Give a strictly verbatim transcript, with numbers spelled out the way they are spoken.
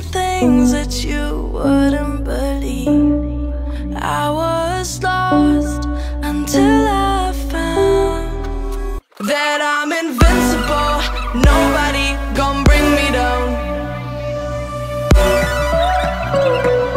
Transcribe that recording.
some things that you wouldn't believe. I was lost until I found that I'm invincible. Nobody gon' bring me down.